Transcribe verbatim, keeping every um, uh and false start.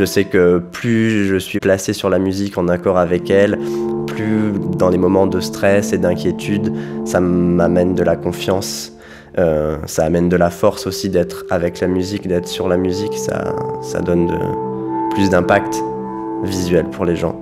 Je sais que plus je suis placé sur la musique en accord avec elle, plus dans les moments de stress et d'inquiétude, ça m'amène de la confiance. Euh, ça amène de la force aussi d'être avec la musique, d'être sur la musique. Ça, ça donne de, plus d'impact visuel pour les gens.